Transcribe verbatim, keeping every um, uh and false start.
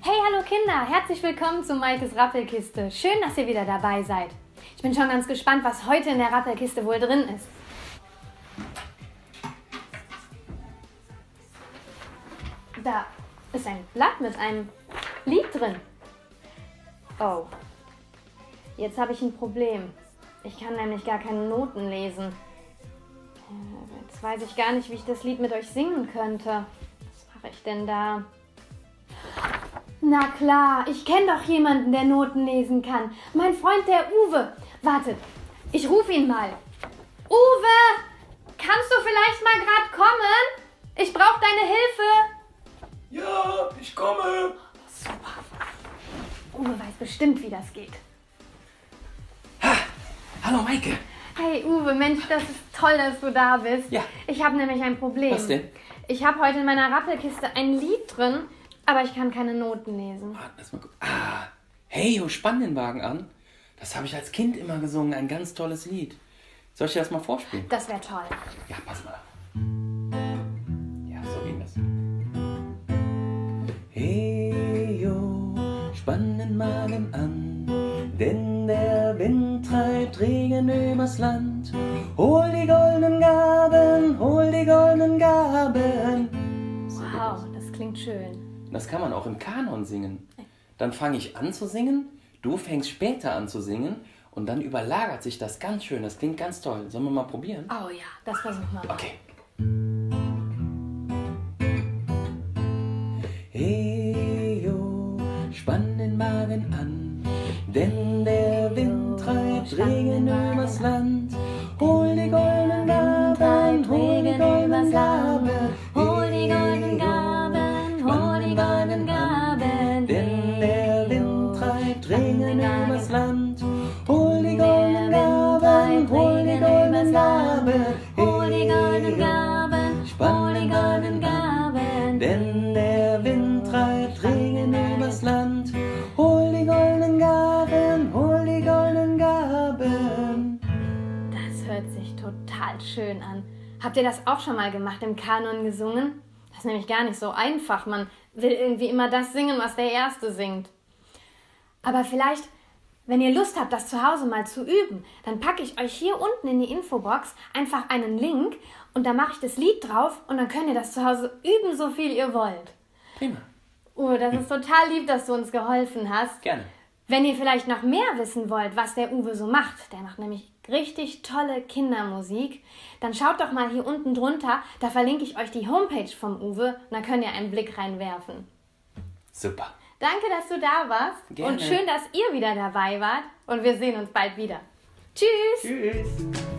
Hey, hallo Kinder! Herzlich willkommen zu Maikes Rappelkiste. Schön, dass ihr wieder dabei seid. Ich bin schon ganz gespannt, was heute in der Rappelkiste wohl drin ist. Da ist ein Blatt mit einem Lied drin. Oh, jetzt habe ich ein Problem. Ich kann nämlich gar keine Noten lesen. Jetzt weiß ich gar nicht, wie ich das Lied mit euch singen könnte. Was mache ich denn da? Na klar, ich kenne doch jemanden, der Noten lesen kann. Mein Freund, der Uwe. Wartet, ich rufe ihn mal. Uwe, kannst du vielleicht mal gerade kommen? Ich brauche deine Hilfe. Ja, ich komme. Super. Uwe weiß bestimmt, wie das geht. Hallo Maike. Hey Uwe, Mensch, das ist toll, dass du da bist. Ja. Ich habe nämlich ein Problem. Was denn? Ich habe heute in meiner Rappelkiste ein Lied drin, aber ich kann keine Noten lesen. Warte, lass mal gucken. Ah, hey, oh, spann den Wagen an. Das habe ich als Kind immer gesungen, ein ganz tolles Lied. Soll ich dir das mal vorspielen? Das wäre toll. Ja, pass mal auf. Ja, so geht das. Hey, oh, spann den Wagen an, denn der Wind treibt Regen übers Land. Hol die goldenen Gaben, hol die goldenen Gaben. Wow, das klingt schön. Das kann man auch im Kanon singen. Dann fange ich an zu singen, du fängst später an zu singen und dann überlagert sich das ganz schön. Das klingt ganz toll. Sollen wir mal probieren? Oh ja, das versuchen wir mal. Okay. Hey, yo, spann den Magen an, denn der Wind treibt Regen übers Land. Hol die goldenen Gaben, hol die goldenen Gaben, hol die goldenen Gaben, hol die goldenen Gaben. Denn der Wind treibt Regen übers Land. Hol die goldenen Gaben, hol die goldenen Gaben, hol die goldenen Gaben, hol die goldenen Gaben. Denn der Wind treibt Regen übers Land. Hol die goldenen Gaben, hol die goldenen Gaben. Das hört sich total schön an. Habt ihr das auch schon mal gemacht, im Kanon gesungen? Das ist nämlich gar nicht so einfach. Man will irgendwie immer das singen, was der Erste singt. Aber vielleicht, wenn ihr Lust habt, das zu Hause mal zu üben, dann packe ich euch hier unten in die Infobox einfach einen Link und da mache ich das Lied drauf und dann könnt ihr das zu Hause üben, so viel ihr wollt. Prima. Oh, das ist total lieb, dass du uns geholfen hast. Gerne. Wenn ihr vielleicht noch mehr wissen wollt, was der Uwe so macht, der macht nämlich richtig tolle Kindermusik, dann schaut doch mal hier unten drunter, da verlinke ich euch die Homepage vom Uwe und da könnt ihr einen Blick reinwerfen. Super. Danke, dass du da warst. Gerne. Und schön, dass ihr wieder dabei wart und wir sehen uns bald wieder. Tschüss. Tschüss.